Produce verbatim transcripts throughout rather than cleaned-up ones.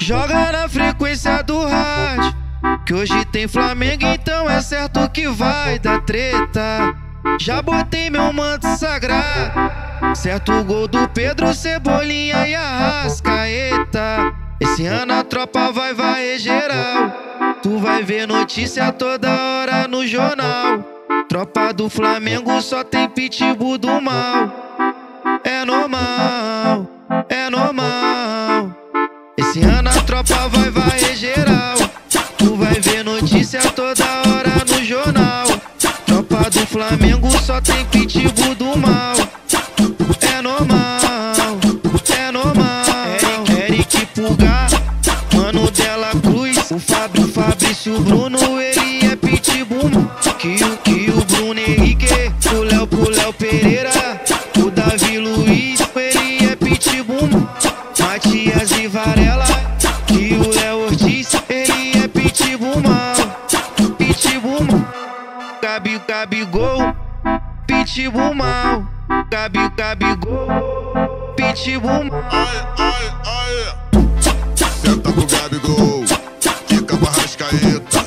Joga na frequência do rádio, que hoje tem Flamengo, então é certo que vai dar treta. Já botei meu manto sagrado, certo o gol do Pedro Cebolinha e Arrascaeta. Esse ano a tropa vai varrer geral, tu vai ver notícia toda hora no jornal. Tropa do Flamengo só tem pitbull do mal. É normal, é normal. Esse ano a tropa vai varrer geral, tu vai ver notícia toda hora no jornal. Tropa do Flamengo só tem pitbull do mal. É normal, é normal. Eric Pulgar, mano dela cruz, o Fábio Fabrício Bruno, ele é pitbull mal. Que o que o Bruno Henrique, o Léo pro Léo Pereira, o Davi Luiz, ele é pitbull. Matias e Varela, que o Léo Ortiz, ele é pitbull mal, pitbull mal. Gabi, Gabigol, pitbull mal, Gabi, Gabigol, pitbull mal. Ai, ai, ai, senta pro Gabigol, fica pra Arrascaeta,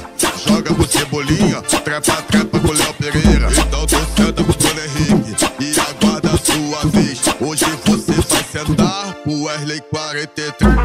joga pro Cebolinha, trepa, trepa com o Léo Pereira. Então tu senta pro Bruno Henrique e aguarda a sua vez. Hoje você vai sentar o Wesley quarenta e três.